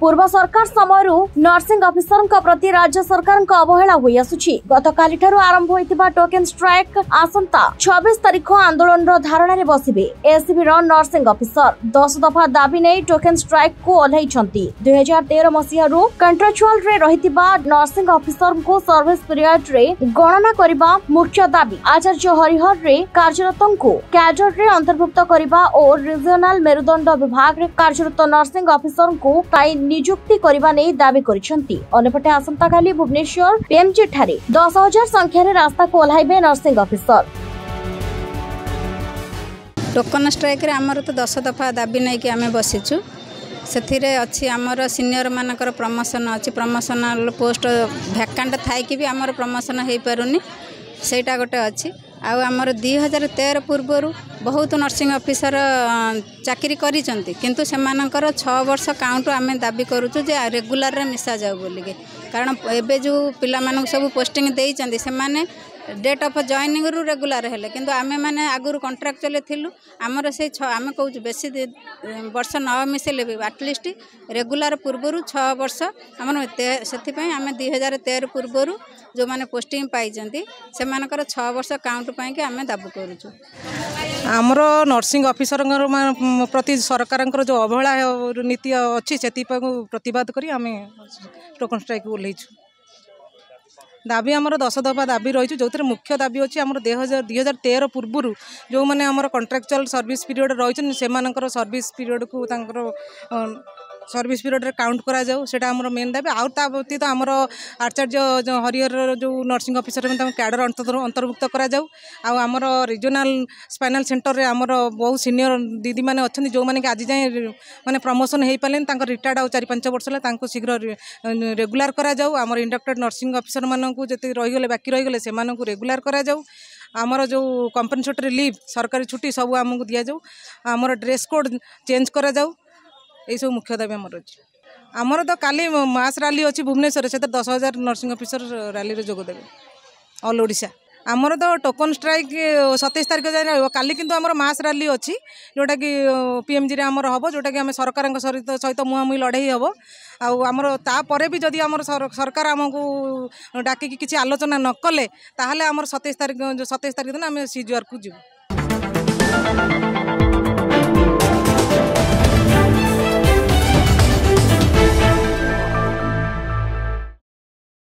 पूर्व सरकार समय नर्सिंग अफिसर प्रति राज्य सरकार अवहेला गतकाली आरंभ होता टोकन स्ट्राइक आसंता 26 तारीख आंदोलन धारणा बसबे एसीबी नर्सिंग अफिसर 10 दफा दाबी नहीं टोकन स्ट्राइक को ओह्लई 2013 मसीह कंट्राक्चुअल रे रही नर्सिंग अफिसर को सर्विस पीरियड रे गणना करने मुख्य दाबी आचार्य हरिहर रे कार्यरत को कैडर रे अंतर्भुक्त करने और रीजनल मेरुदंड विभाग रे कार्यरत नर्सिंग अफिसर को नियुक्ति करने नहीं दाबी करपटे आसंता काली भुवनेश्वर पीएमजी ठारे 10,000 संख्यार रास्ता को ओह्लैबे नर्सिंग अफिसर। टोकन स्ट्राइक आमर तो 10 दफा दाबी नहीं कि आम बसीचु से अच्छी आमर सीनियर मान प्रमोशन अच्छी प्रमोशनल पोस्ट भैकांट थी भी आमर प्रमोशन हो पारे सहीटा गोटे अच्छी आमर 2013 पूर्वर बहुत नर्सिंग ऑफिसर चाकरी किंतु से मानकर 6 वर्ष काउंट आम दाबी करूचु जे रेगुलर रे मिसा जाऊ बोलिके कारण एबे जो पिला मानक सब पोस्टिंग देइचंदी से माने डेट ऑफ जॉइनिंग रु रेगुलर हेले किंतु आमे माने आगुरु कंट्राक्चुअल थिलु आमर से आमे कहू बेसी वर्ष न मिसेले भी एटलिस्ट रेगुलर पूर्वर 6 वर्ष आम से आम 2013 पूर्वर जो मैंने पोस्टिंग पाई से मानकर 6 वर्ष काउंट पाई आम दाबू करूचु। आमर नर्सिंग ऑफिसर प्रति सरकार जो अवहेला नीति अच्छी से प्रतिवाद करी आम टोकन स्ट्राइक ओह्लैछु दाबी आमर 10 दफा दाबी रही जो थे मुख्य दाबी अच्छी आम 2013 पूर्व जो मैंने आम कंट्राक्चुअल सर्विस पीरियड रही सर्विस पीरियड को सर्विस पीरियड रे काउंट करा जाऊ से मेन दाबी आउ तो आम आचार्य हरिहर जो नर्सिंग ऑफिसर कैडर अंतर्भुक्त कराऊ आमर रिजनल स्पाइनल सेंटर रे आमर बहुत सीनियर दीदी मैंने अच्छा जो मैंने आज जाए मैंने प्रमोशन हो पारे रिटायर्ड आ 4-5 वर्ष है शीघ्र रेगुलर कराऊ आम इंडक्टेड नर्सिंग ऑफिसर मानक जी रहीगले बाकी रहीगले से रेगुलर कराऊ आमर जो कंपनसेटरी लीव सरकारी छुट्टी सब आमको दि जाऊ आमर ड्रेस कोड चेंज कराऊ यही सब मुख्य दाबी आमर अच्छी। आमर तो काली मास रैली अच्छी भुवनेश्वर से 10,000 नर्सिंग ऑफिसर रैली रे जोग देबे ऑल ओडिशा। आमर तो टोकन स्ट्राइक 27 तारीख जाए काली किंतु आमर मास रैली अच्छी जोटा कि पीएमजी रे आमर हबो जोटा कि हम सरकार सहित मुहांमुही लड़ाई हबो आउ आमर तापर भी जदि आमर सरकार आमको डाकी कि आलोचना न कले ताहले आमर 27 तारीख दिन आम सीजुआर को जीवु।